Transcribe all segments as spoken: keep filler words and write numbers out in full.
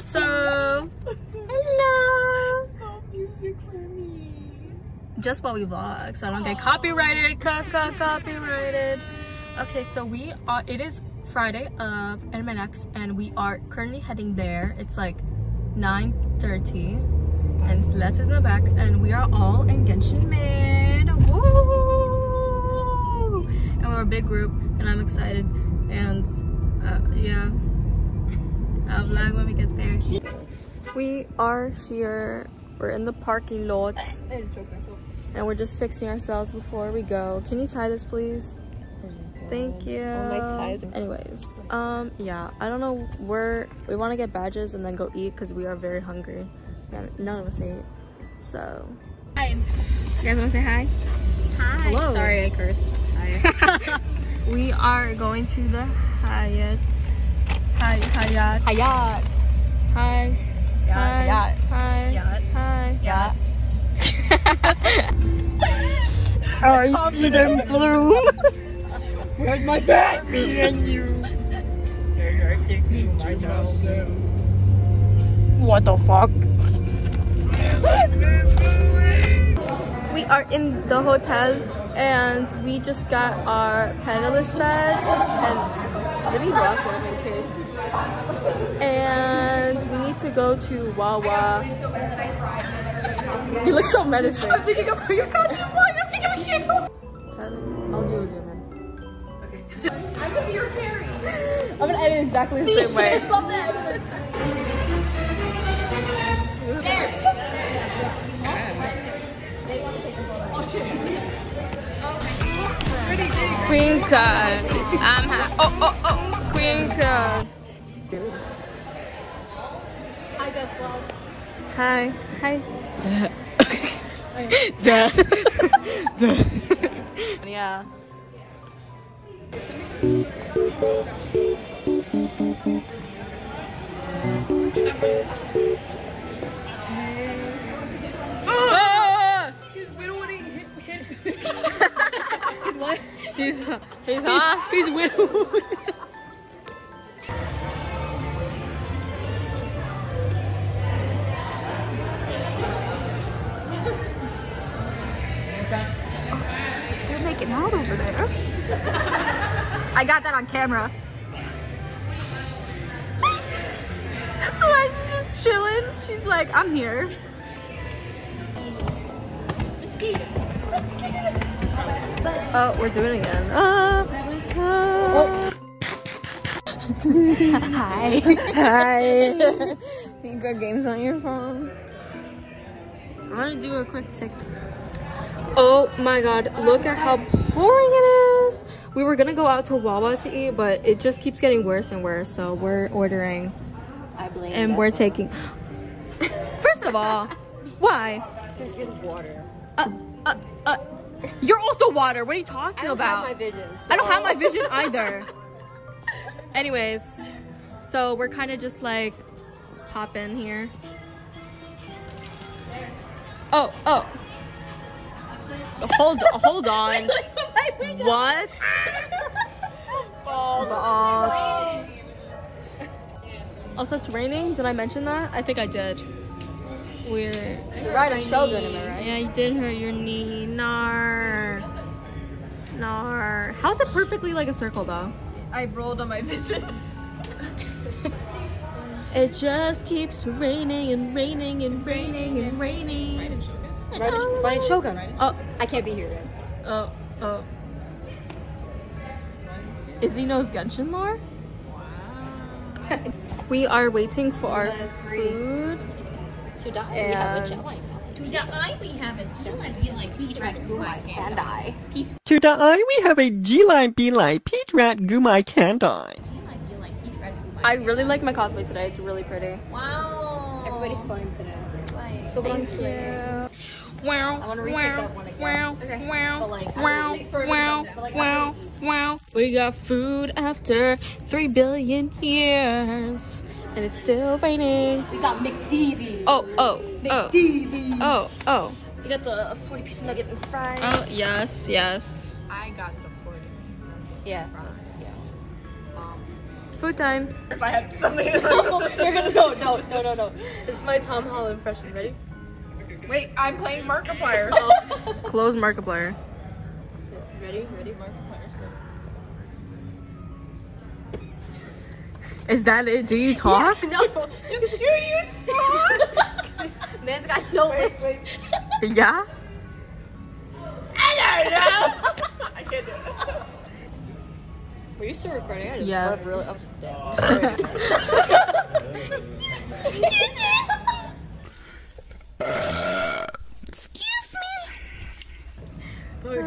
So, hello. No music for me. Just while we vlog, so I don't Aww. Get copyrighted. Co co copyrighted. Okay, so we are. It is Friday of AnimeNEXT, and we are currently heading there. It's like nine thirty, and Les is in the back, and we are all in Genshin mid. Woo! And we're a big group, and I'm excited. And uh, yeah. I'll vlog when we get there. We are here. We're in the parking lot. And we're just fixing ourselves before we go. Can you tie this, please? Oh, thank you. Oh, anyways, um, yeah. I don't know. We're, we want to get badges and then go eat because we are very hungry. And none of us ate. So. Hi. You guys want to say hi? Hi. Hello. Sorry, I cursed. Hi. We are going to the Hyatt. Hi, Hyatt. Hyatt. Hi. Hyatt. Hi. Hyatt. I'm confident blue. Where's my bag? Me and you. What the fuck? We are in the hotel and we just got our panelist badge and really rock them in case. And we need to go to Wawa. You look so menacing. I'm thinking about your country. I'm thinking about you. Tyler, I'll do a zoom in. Okay. I'm gonna be your fairy. I'm gonna edit exactly the same way. Queencard. I'm hot. Oh, oh, oh. Queencard. Hi, Dessa. Hi. Hi. Duh. Duh. Duh. Yeah. Ah! He's widowing. He's what? He's he's he's, uh, he's widowing. Not over there. I got that on camera. So I was just chilling. She's like, I'm here. Oh, we're doing it again. Uh, uh. Hi. Hi. You got games on your phone? I'm gonna do a quick TikTok. Oh my god, look at how pouring it is. We were gonna go out to Wawa to eat, but it just keeps getting worse and worse, so we're ordering. I blame and we're taking first of all, why? Just get water. Uh, uh, uh, you're also water. What are you talking about? I don't about? have my vision. So. I don't have my vision either. Anyways, so we're kind of just like hop in here. Oh, oh. Hold, hold on. What? Ball. Ball. Also, it's raining. Did I mention that? I think I did. We're right on shoulder, am I right? Yeah, you did hurt your knee. Nar. Nar. How's it perfectly like a circle though? I rolled on my vision. It just keeps raining and raining and raining and raining. Right at Shogun. Oh, I can't be here then. Oh, oh. Izzy knows Genshin lore? Wow. We are waiting for our food. To die, we have a jelly. To die, we have a G-line, be like Pete Rat Gumai can die. To die, we have a G-line, be like Pete Rat Gumai can die. I really like my cosplay today. It's really pretty. Wow. Everybody's slime today. So long today. Wow, I want to retake that one again. Wow, okay. Wow, but like, wow, wow, like, wow, wow. We got food after three billion years, and it's still raining. We got McDeezy. Oh, oh, McDeezy. Oh, oh. We got the forty-piece nugget and fries. Oh, yes, yes. I got the forty-piece nugget and fries. Yeah. Yeah. Um, food time. If I had something. You're going no, no, no, no, no. This is my Tom Holland impression. Ready? Wait, I'm playing Markiplier. Oh. Close Markiplier. Ready? Ready? Markiplier. So. Is that it? Do you talk? Yeah, no. Do you talk? Man's got no wait, lips. Wait. Yeah? I don't know. I can't do it. Were you still recording? I just yes. Blood really up. Yeah. Excuse me. Um,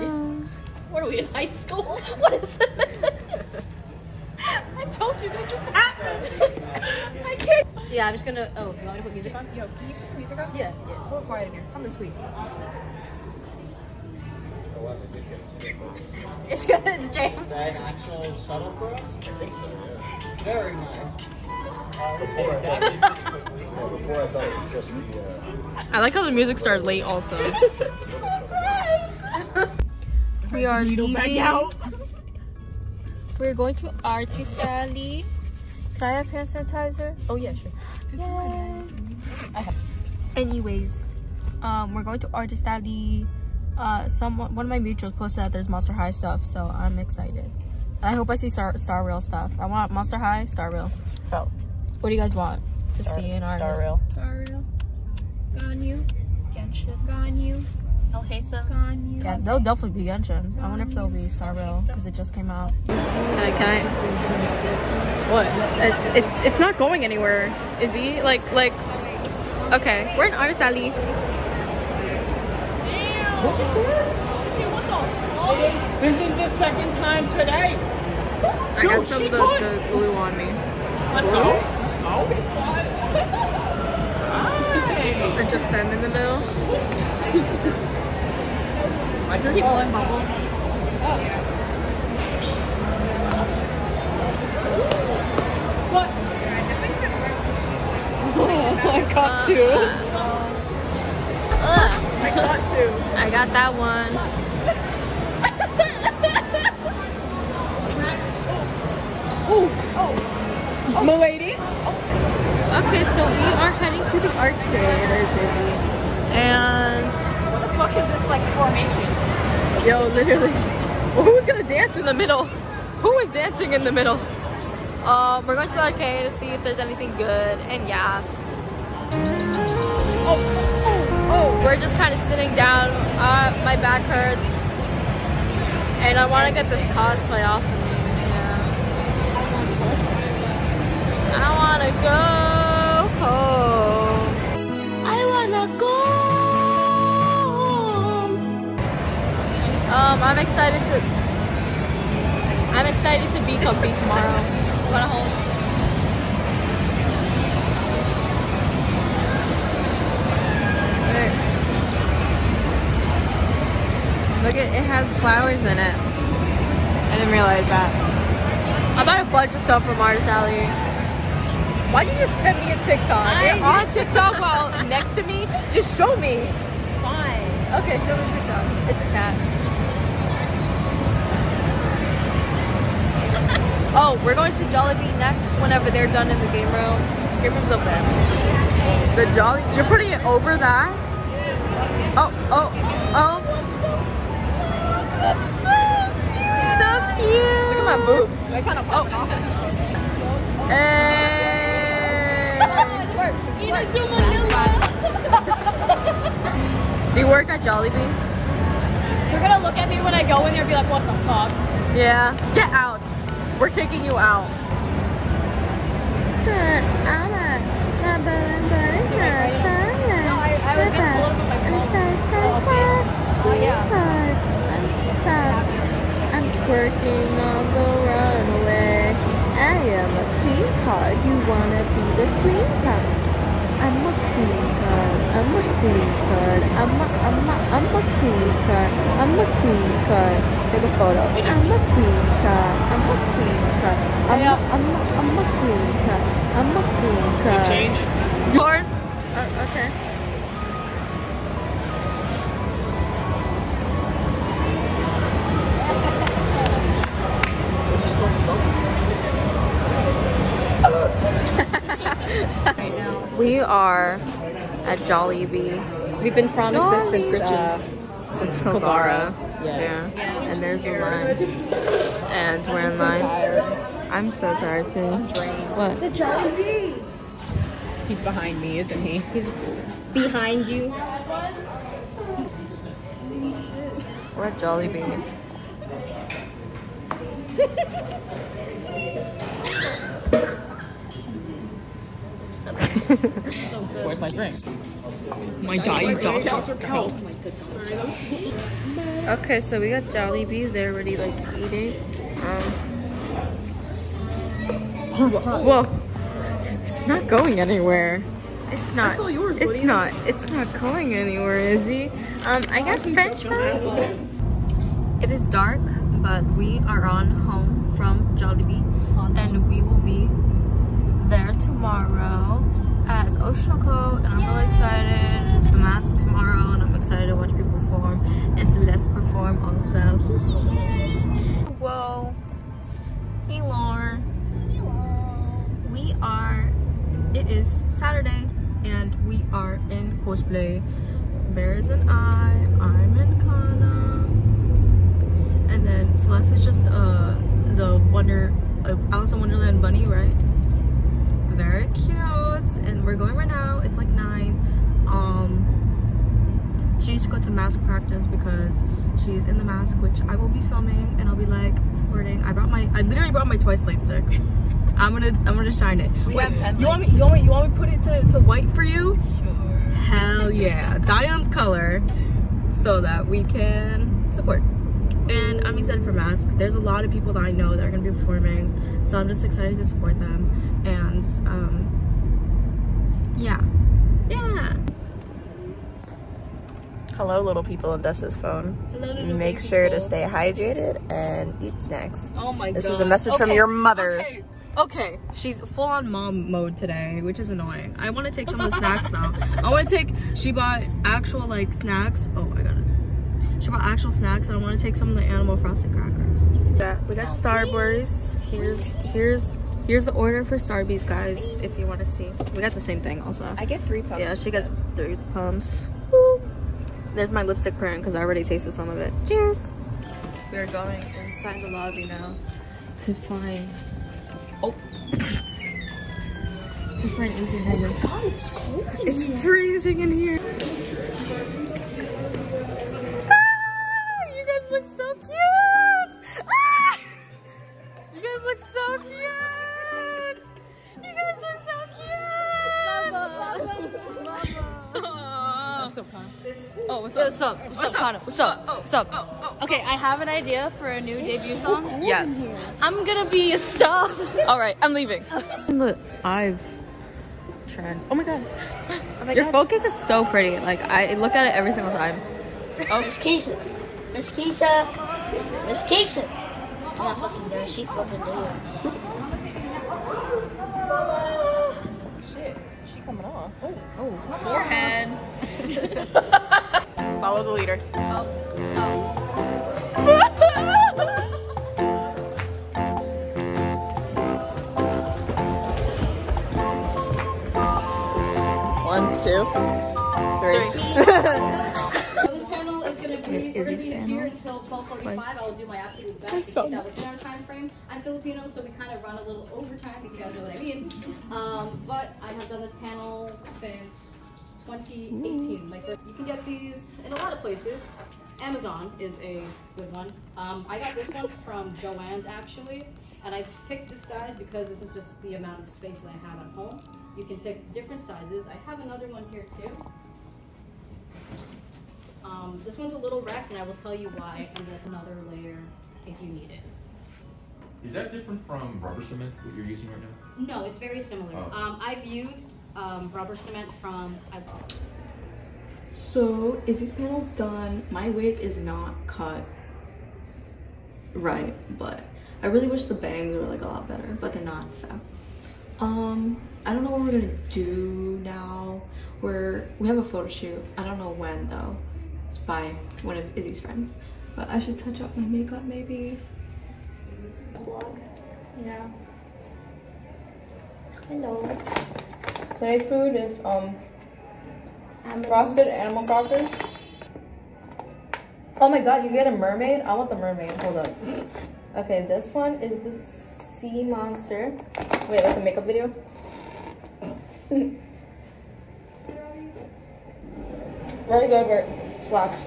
what are we in high school? What is it? I told you that just happened. I can't. Yeah, I'm just gonna. Oh, you want to put music on? Yo, can you put some music on? Yeah, yeah. It's a little quiet in here. Something sweet. It's good, it's James. Is that an actual shuttle for us? I think so, yeah. Very nice. Uh, before, I thought it was, no, before I thought it was just the... Uh, I like how the music started late also. We are leaving. We're going to Artist Alley. Can I have hand sanitizer? Oh yeah, sure. Yay. Okay. Anyways, um, we're going to Artist Alley. Uh, someone, one of my mutuals posted that there's Monster High stuff, so I'm excited. I hope I see Star, Star Rail stuff. I want Monster High, Star Rail. Oh. What do you guys want to Star, see in our Star Rail. Star Rail. Ganyu. Genshin. Ganyu. El Hesa. Ganyu. Yeah, they'll definitely be Genshin. Ganyu. I wonder if they'll be Star Rail, because it just came out. Can I, can I? What? It's, it's, it's not going anywhere, is he? Like, like, okay. We're in Artist Alley. This is the second time today. I Yo, got some of the, the glue on me. Let's go. Let's go. Nice. And just them in the middle. Why do you keep blowing bubbles? Oh, yeah. What? Oh, I got two. Uh, uh, I got two. I got that one. Ooh. Oh, oh, m'lady. Oh. Okay, so we are heading to the arcade, and what the fuck is this like formation? Yo, literally. Well, who's gonna dance in the middle? Who is dancing in the middle? Uh, we're going to the arcade to see if there's anything good, and yes. Oh. Oh, we're just kind of sitting down. Uh, my back hurts, and I want to get this cosplay off of me. Yeah. I want to go home. I want to go home. Um, I'm excited to. I'm excited to be comfy tomorrow. Want to hold? Look, it, it has flowers in it. I didn't realize that. I bought a bunch of stuff from Artist Alley. Why did you just send me a TikTok? I You're on TikTok while next to me? Just show me. Fine. Okay, show me TikTok. It's a cat. Oh, we're going to Jollibee next whenever they're done in the game room. Game room's up there. The Jolly? You're putting it over that? Oh, oh, oh. That's so cute. So cute. Look at my boobs. They kind of popped oh. off. Hey. Do you work at Jollibee? You're gonna look at me when I go in there and be like, what the fuck? Yeah. Get out. We're kicking you out. No, I, I was getting pulled up with my phone. Oh, okay. Oh, yeah. I'm twerking on the runway. I am a Queencard. You wanna be the Queencard? I'm a Queencard. I'm a Queencard. I'm a I'm a I'm a Queencard. I'm a Queencard. Take a photo. I'm a Queencard. I'm a Queencard. I'm a I'm a I'm a Queencard. I'm a Queencard. Change. Corn. Uh, okay. Yeah. We are at Jollibee. We've been promised Jolly. this since uh, since Kobara. Yeah. yeah. And there's a line. And we're I'm in so line. Tired. I'm so tired too. I'm drained. What? The Jollibee! He's behind me, isn't he? He's behind you. We're at Jollibee. Where's my drink? My dying dog. Okay, so we got Jollibee. They're already like eating. Um, well, it's not going anywhere. It's not. That's all yours, it's not. Mean? It's not going anywhere, Izzy. Um, I got French fries. It is dark, but we are on home from Jollibee, and we will be there tomorrow at Oshinoko, and I'm really excited. It's the mask tomorrow, and I'm excited to watch people perform and Celeste perform also. Whoa. Hey, Lauren. Hello. We are, it is Saturday, and we are in cosplay. Bears and I, I'm in Kana. And then Celeste is just uh, the Wonder, uh, Alice in Wonderland bunny, right? Very cute. And we're going right now. It's like nine. Um she needs to go to mask practice because she's in the mask, which I will be filming, and I'll be like supporting. I brought my I literally brought my Twice light stick. I'm gonna I'm gonna shine it. We Wait, you want me you want me you want me to put it to, to white for you? Sure. Hell yeah. Dion's color so that we can support. And I'm excited for masks. There's a lot of people that I know that are gonna be performing, so I'm just excited to support them. And um, yeah, yeah. Hello, little people on Dessa's phone. Hello, little Make little sure people. to stay hydrated and eat snacks. Oh my this god! This is a message okay. from your mother. Okay. okay, she's full on mom mode today, which is annoying. I want to take some of the snacks now. I want to take. She bought actual like snacks. Oh, I got to. She bought actual snacks, and I want to take some of the animal frosted crackers. We got Starburst. Here's here's here's the order for Starburst, guys. If you want to see, we got the same thing also. I get three pumps. Yeah, she gets three pumps. Woo. There's my lipstick print because I already tasted some of it. Cheers. We are going inside the lobby now to find oh to find Izzy Hedger. Oh God, it's cold. In it's here. freezing in here. So cute! You guys look so cute! Mama, mama, mama. What's up, Kana? Oh, what's up? What's up? What's up, Kana? What's up? What's up? Oh, oh, oh, okay, I have an idea for a new it's debut so song. Cool yes. I'm gonna be a star. All right, I'm leaving. Look, I've trend. Oh my god. Oh my Your god. focus is so pretty. Like I look at it every single time. Oh, Miss Keisha. Miss Keisha. Miss Keisha. Oh, fucking guy, she fucking did. Shit, she coming off. Oh, oh, forehead. Follow the leader. Oh, oh. One, two, three. three. Izzy's panel. Until twelve forty-five, I'll do my absolute best to keep that within our time frame. I'm Filipino, so we kind of run a little overtime, if you guys know what I mean. Um, but I have done this panel since twenty eighteen. Like, you can get these in a lot of places. Amazon is a good one. Um, I got this one from Joann's actually, and I picked this size because this is just the amount of space that I have at home. You can pick different sizes. I have another one here too. Um, this one's a little wrecked, and I will tell you why, and then another layer if you need it. Is that different from rubber cement that you're using right now? No, it's very similar. Oh. Um, I've used um, rubber cement from... I so, Izzy's panel's done. My wig is not cut right, but I really wish the bangs were like a lot better, but they're not, so... Um, I don't know what we're gonna do now. We're, we have a photo shoot. I don't know when, though. It's by one of Izzy's friends, but I should touch up my makeup maybe. Vlog. Yeah. Hello. Today's food is um frosted animal crackers. Oh my god, you get a mermaid? I want the mermaid. Hold up. Okay, this one is the sea monster. Wait, like a makeup video? Really good work. Slaps.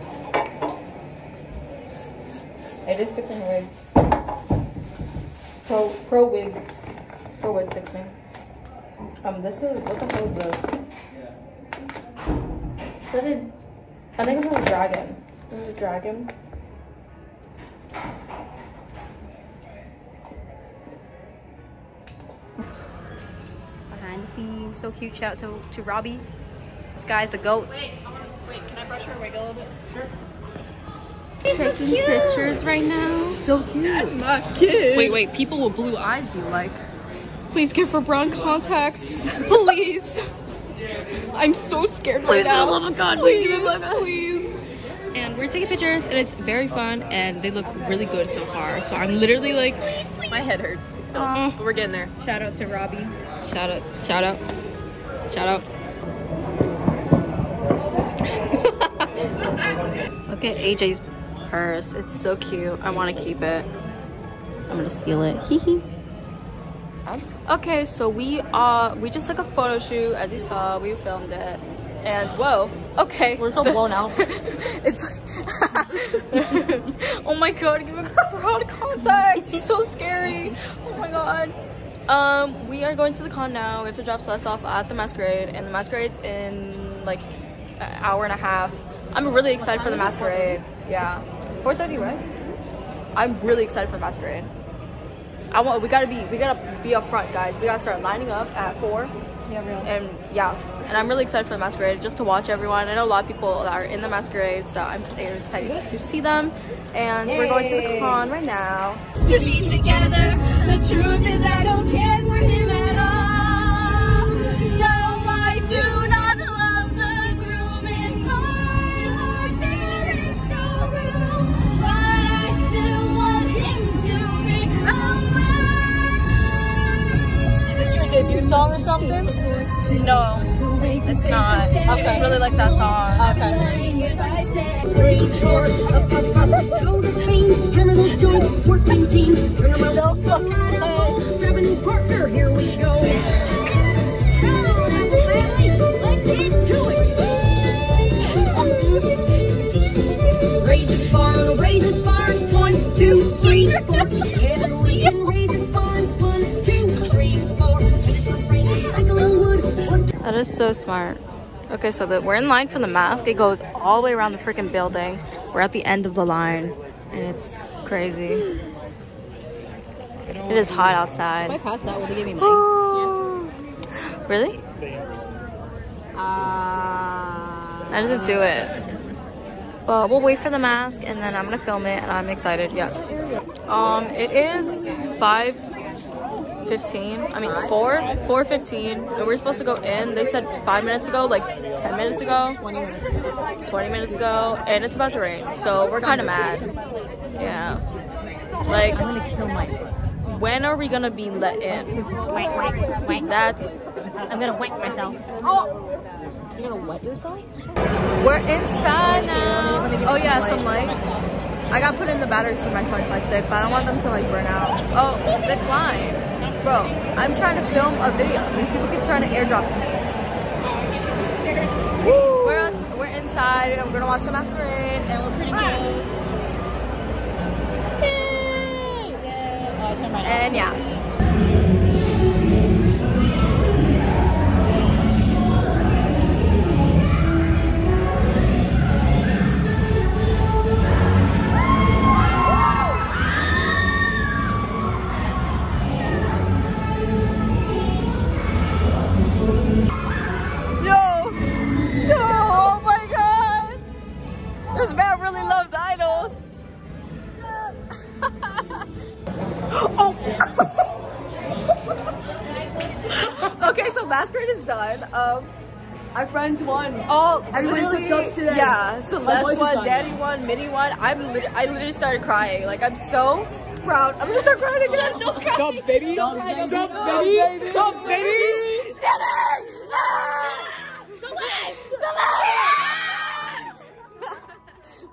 It is fixing a wig. Pro, pro wig. Pro wig fixing. Um, this is, what the hell is this? So did, I think it's a dragon. This is a dragon. Behind the scenes, so cute. Shout out to, to Robbie. This guy's the GOAT. Wait, wait, can I brush her wig a little bit? Sure. He's taking so pictures right now. So cute. That's not cute. Wait, wait, people with blue eyes be like, please give her brown contacts. Please. I'm so scared right please, now. Please, I love a god. Please, please. And we're taking pictures, and it's very fun, and they look really good so far. So I'm literally like, my head hurts. So uh, we're getting there. Shout out to Robbie. Shout out, shout out, shout out. Look at A J's purse. It's so cute. I want to keep it. I'm gonna steal it. Hee hee. Okay, so we uh we just took a photo shoot. As you saw, we filmed it. And whoa, okay, we're so blown out. It's like, oh my god, give me broad contacts. It's so scary. Oh my god. Um, we are going to the con now. We have to drop Celeste off at the masquerade, and the masquerade's in like an hour and a half. I'm really excited for the masquerade. Yeah, four thirty, right? I'm really excited for the masquerade. I want. We gotta be. We gotta be up front, guys. We gotta start lining up at four. Yeah, really. And yeah. And I'm really excited for the masquerade, just to watch everyone. I know a lot of people that are in the masquerade, so I'm excited to see them. And yay, we're going to the con right now. To be together, the truth is I don't care for him at all. No, I do not love the groom in my heart. There is no room, but I still want him to recover. Is this your debut song or something? No. It's not. Okay. I just really like that song. Okay. Here we go. That is so smart. Okay, so that we're in line for the mask. It goes all the way around the freaking building. We're at the end of the line, and it's crazy. It is hot outside. If I pass that, will they give me money? Oh. Yeah. Really? Uh, that doesn't do it. But we'll wait for the mask, and then I'm gonna film it, and I'm excited. Yes. Um, it is five. fifteen I mean four four fifteen, and we're supposed to go in. They said five minutes ago, like ten minutes ago, twenty minutes ago, and it's about to rain, so we're kind of mad. Yeah, like I'm gonna kill myself. When are we gonna be let in? Wait, wait, wait. That's I'm gonna wet myself. Oh, you're gonna wet yourself. We're inside now. Oh yeah, some light. I got put in the batteries for my torchlight stick, but I don't want them to like burn out. Oh, decline. Bro, I'm trying to film a video. These people keep trying to airdrop to me. Woo. We're, us, we're inside, and we're gonna watch the masquerade, and we're pretty close. Yay! Yeah. And yeah, Celeste won, Daddy won, Mitty won. I'm lit I literally started crying. Like I'm so proud. I'm gonna start crying again. Don't cry. Dubs, baby. Dubs, baby. Dubs, baby. Dubs, baby. Damn it! Celeste! Celeste!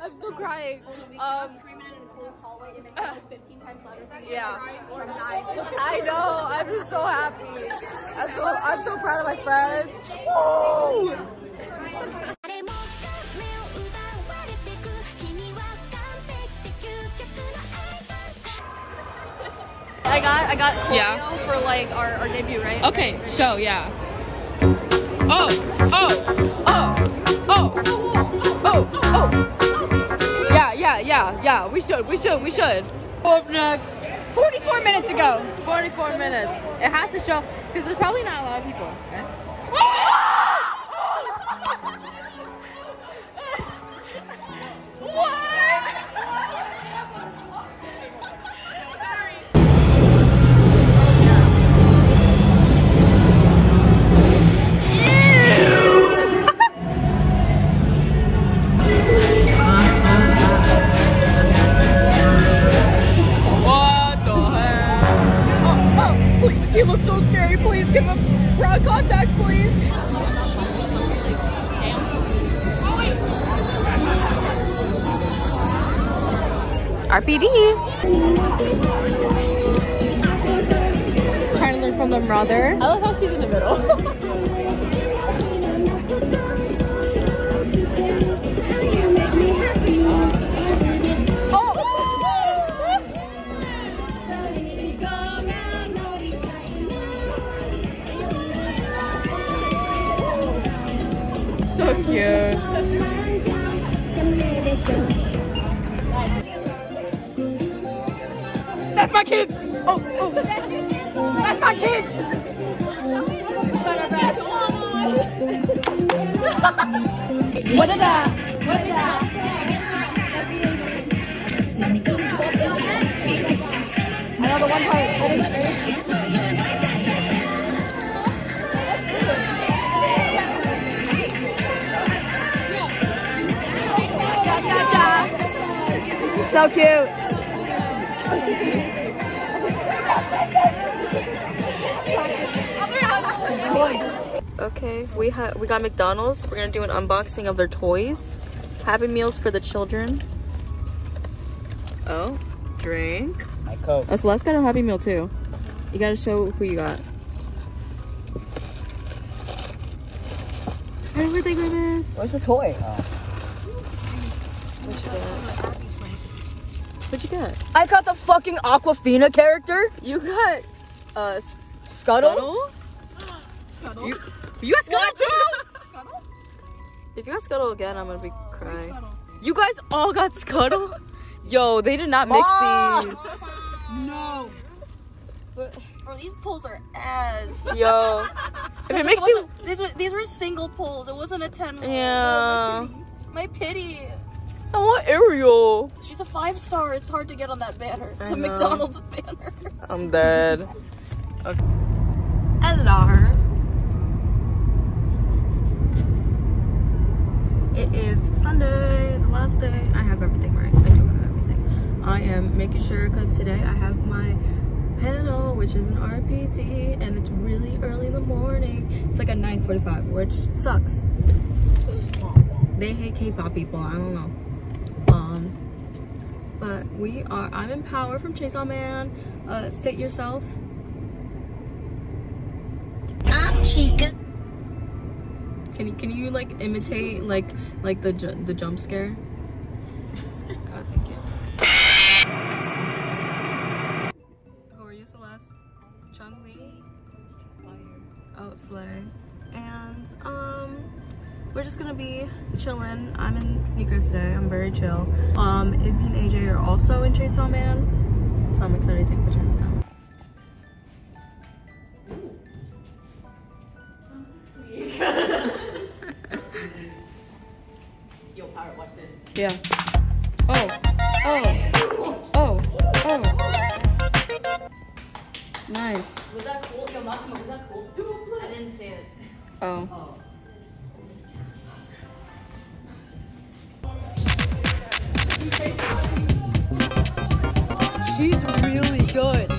I'm still crying. Um, screaming in an enclosed hallway. It makes like fifteen times louder. Yeah. I know. I'm just so happy. I'm so I'm so proud of my friends. Woo! I got I got choreo yeah. for like our, our debut, right? Okay, right. So yeah. Oh, oh, oh, oh, oh, oh. Yeah, yeah, yeah, yeah. We should, we should, we should. forty-four minutes ago. forty-four minutes. It has to show because there's probably not a lot of people. Okay? What? He looks so scary, please give him broad contacts, please! R P T! Trying to learn from them, rather. I love how she's in the middle. So cute. That's my kids. Oh, oh. That's my kids. What is that? What is that? Another one fight. So cute. Okay, we had we got McDonald's. We're gonna do an unboxing of their toys. Happy meals for the children. Oh, drink. My Coke. Oh, Celeste got a Happy Meal too. You gotta show who you got. Happy birthday, Grimace. Where's the toy? Oh. What'd you get? I got the fucking Awkwafina character. You got uh Scuttle? Scuttle? You, you got Scuttle too? Scuttle? If you got Scuttle again, I'm gonna be crying. You guys all got Scuttle? Yo, they did not mix oh! these. No. But, bro, these pulls are ass. Yo. If it makes you these were these were single pulls. It wasn't a ten pull. Yeah. Oh, my pity. My pity. I want Ariel. She's a five star. It's hard to get on that banner. I the know. McDonald's banner. I'm dead. Okay. Hello. It is Sunday, the last day. I have everything right. I do have everything. I am making sure because today I have my panel, which is an R P T, and it's really early in the morning. It's like a nine forty-five, which sucks. They hate K-pop people. I don't know. Um, but we are, I'm Empowered from Chainsaw Man. Uh, state yourself. I'm Chica. Can you, can you like imitate like, like the, ju the jump scare? God, thank you. Who are you, Celeste? Chung Lee? Oh, Slay. And, um... we're just gonna be chilling. I'm in sneakers today. I'm very chill. Um, Izzy and A J are also in Chainsaw Man, so I'm excited to take a picture of them. Yo, Pirate, watch this. Yeah. Oh. Oh. Oh. Oh. Nice. Was that cool? Yo, Malcolm, was that cool? I didn't see it. Oh. Oh. she's really good.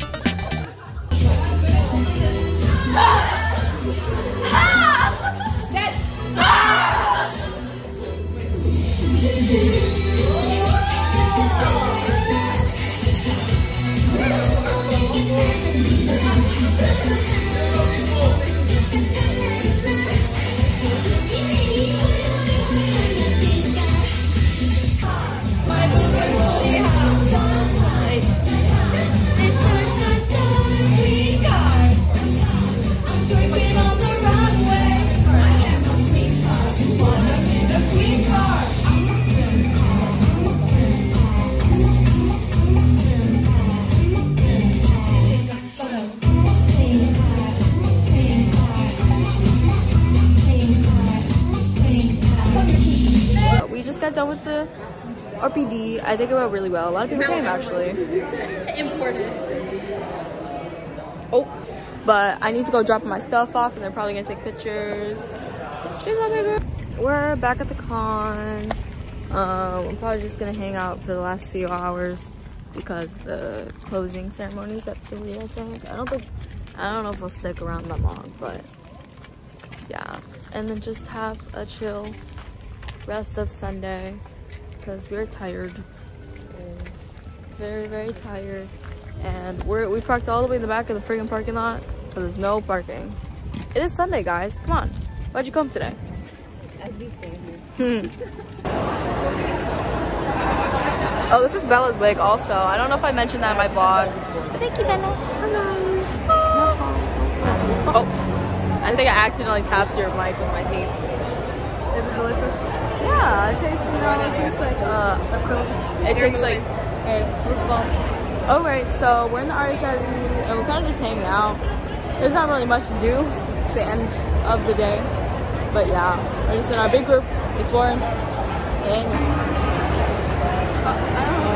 Done with the R P D. I think it went really well. A lot of people came, actually. Important. Oh, but I need to go drop my stuff off, and they're probably gonna take pictures. We're back at the con. Um, I'm probably just gonna hang out for the last few hours because the closing ceremony's at three. I think. I don't think. I don't know if we'll stick around that long, but yeah. And then just have a chill rest of Sunday because we're tired, very very tired, and we're we parked all the way in the back of the friggin' parking lot because there's no parking. It is Sunday, guys. Come on, why'd you come today? I'd be staying here. Hmm. Oh, this is Bella's wig. Also, I don't know if I mentioned that in my vlog. But thank you, Bella. Hello. Oh, I think I accidentally tapped your mic with my teeth. Is it delicious? Yeah, it tastes, you know, it tastes like, uh, it tastes like, okay. Alright, so we're in the Artist Alley, and we're kind of just hanging out. There's not really much to do. It's the end of the day. But yeah, we're just in our big group, exploring, and uh, I don't know.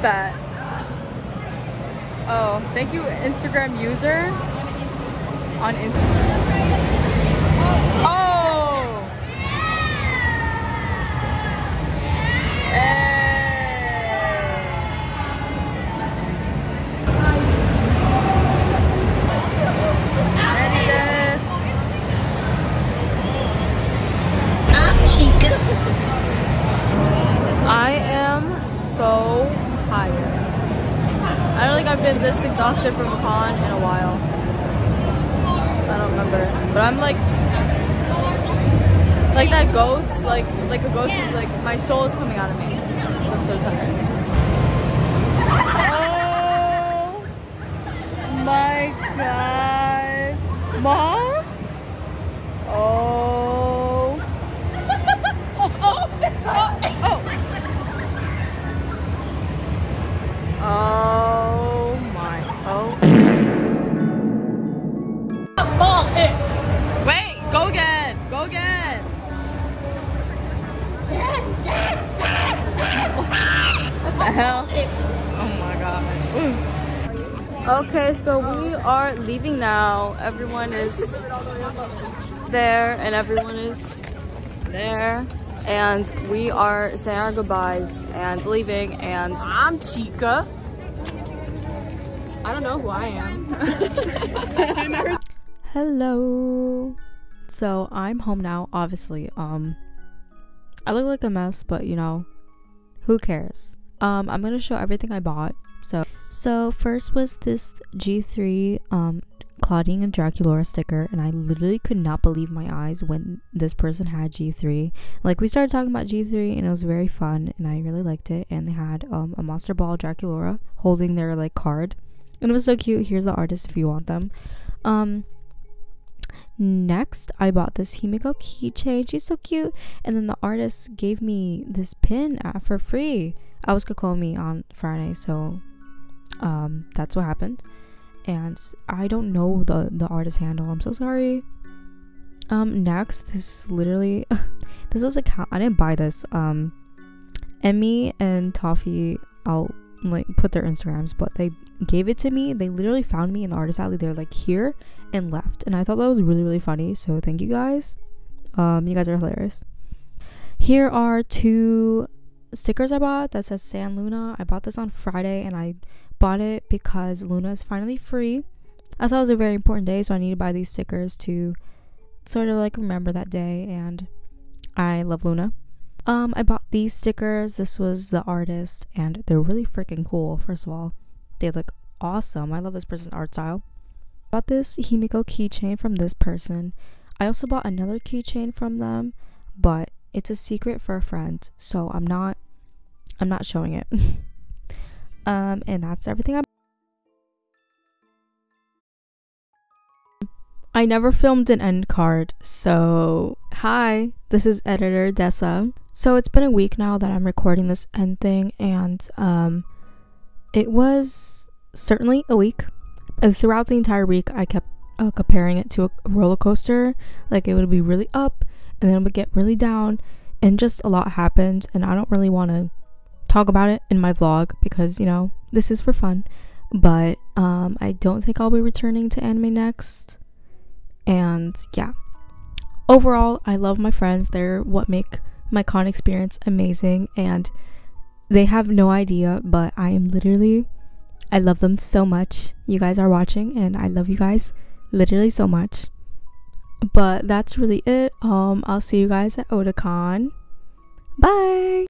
That. Oh, thank you, Instagram user. On Instagram. Oh! Hey. I am so tired. I don't think I've been this exhausted from a con in a while. I don't remember, but I'm like, like that ghost, like like a ghost is like my soul is coming out of me. I'm so tired. Oh my god, mom! Oh. Oh, oh, oh. Oh my, oh. Ball it! Wait, go again, go again! What the hell? Oh my god. Okay, so we are leaving now. Everyone is there and everyone is there. And we are saying our goodbyes and leaving, and I'm Chica. I don't know who I am. Hello. So I'm home now, obviously. Um, I look like a mess, but you know, who cares? Um, I'm gonna show everything I bought. So, so first was this G three um Claudine and Draculaura sticker, and I literally could not believe my eyes when this person had G three. Like, we started talking about G three and it was very fun and I really liked it, and they had um, a monster ball Draculaura holding their like card, and it was so cute. Here's the artist if you want them. Um next, I bought this Himiko keychain. She's so cute. And then the artist gave me this pin at, for free. I was Kakomi on Friday, so um that's what happened. And I don't know the the artist handle, I'm so sorry. Um next, this is literally this is a count. I didn't buy this. um Emmy and Toffee, I'll like put their Instagrams, but they gave it to me. They literally found me in the Artist Alley. They're like, here, and left, and I thought that was really really funny, so thank you guys. Um you guys are hilarious. Here are two stickers I bought that says San Luna. I bought this on Friday, and I bought it because Luna is finally free. I thought it was a very important day, so I need to buy these stickers to sort of like remember that day, and I love Luna. um I bought these stickers. This was the artist, and they're really freaking cool. First of all, they look awesome. I love this person's art style. I bought this Himiko keychain from this person. I also bought another keychain from them, but it's a secret for a friend, so I'm not I'm not showing it. Um and that's everything. I I never filmed an end card, so hi, this is editor Dessa. So it's been a week now that I'm recording this end thing, and um it was certainly a week. And throughout the entire week, I kept uh, comparing it to a roller coaster. Like, it would be really up, and then it would get really down, and just a lot happened, and I don't really want to talk about it in my vlog because, you know, this is for fun. But um I don't think I'll be returning to AnimeNEXT, and yeah, overall I love my friends. They're what make my con experience amazing, and they have no idea, but I am literally I love them so much. You guys are watching, and I love you guys literally so much. But that's really it. um I'll see you guys at Otakon. Bye.